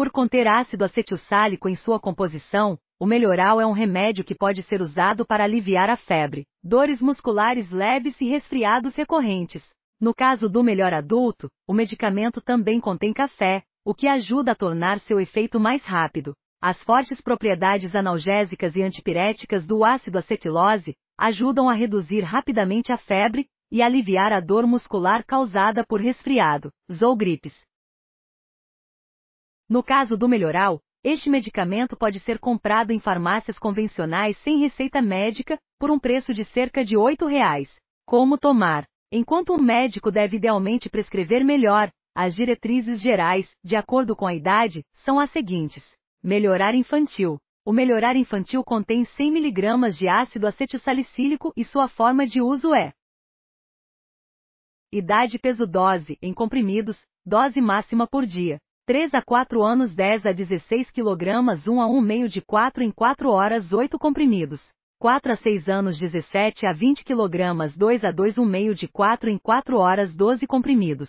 Por conter ácido acetilsálico em sua composição, o Melhoral é um remédio que pode ser usado para aliviar a febre, dores musculares leves e resfriados recorrentes. No caso do melhor adulto, o medicamento também contém café, o que ajuda a tornar seu efeito mais rápido. As fortes propriedades analgésicas e antipiréticas do ácido acetilose ajudam a reduzir rapidamente a febre e aliviar a dor muscular causada por resfriado ou gripes. No caso do Melhoral, este medicamento pode ser comprado em farmácias convencionais sem receita médica por um preço de cerca de R$ 8. Como tomar? Enquanto o médico deve idealmente prescrever melhor, as diretrizes gerais, de acordo com a idade, são as seguintes. Melhorar infantil. O Melhorar infantil contém 100 mg de ácido acetilsalicílico e sua forma de uso é: idade, peso, dose, em comprimidos, dose máxima por dia, 3 a 4 anos, 10 a 16 kg, 1 a 1,5 de 4 em 4 horas, 8 comprimidos. 4 a 6 anos, 17 a 20 kg, 2 a 2,5 de 4 em 4 horas, 12 comprimidos.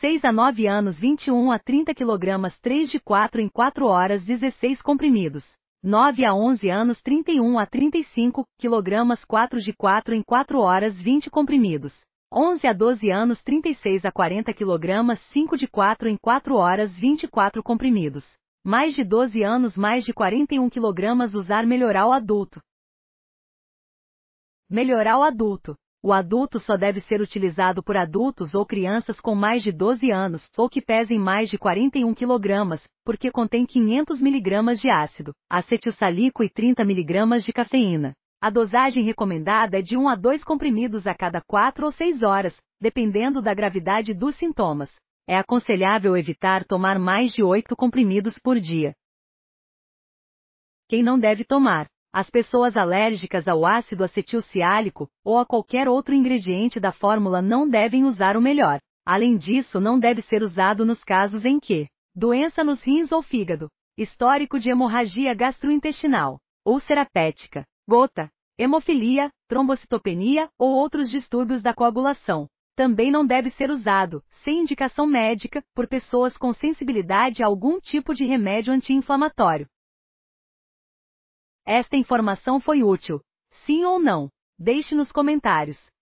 6 a 9 anos, 21 a 30 kg, 3 de 4 em 4 horas, 16 comprimidos. 9 a 11 anos, 31 a 35 kg, 4 de 4 em 4 horas, 20 comprimidos. 11 a 12 anos, 36 a 40 kg, 5 de 4 em 4 horas, 24 comprimidos. Mais de 12 anos, mais de 41 kg, usar Melhoral adulto. Melhoral adulto. O adulto só deve ser utilizado por adultos ou crianças com mais de 12 anos, ou que pesem mais de 41 kg, porque contém 500 mg de ácido acetilsalicílico e 30 mg de cafeína. A dosagem recomendada é de 1 a 2 comprimidos a cada 4 ou 6 horas, dependendo da gravidade dos sintomas. É aconselhável evitar tomar mais de 8 comprimidos por dia. Quem não deve tomar? As pessoas alérgicas ao ácido acetilsalicílico ou a qualquer outro ingrediente da fórmula não devem usar o Melhor. Além disso, não deve ser usado nos casos em que doença nos rins ou fígado, histórico de hemorragia gastrointestinal, ou serapética, gota, hemofilia, trombocitopenia ou outros distúrbios da coagulação. Também não deve ser usado, sem indicação médica, por pessoas com sensibilidade a algum tipo de remédio anti-inflamatório. Esta informação foi útil? Sim ou não? Deixe nos comentários.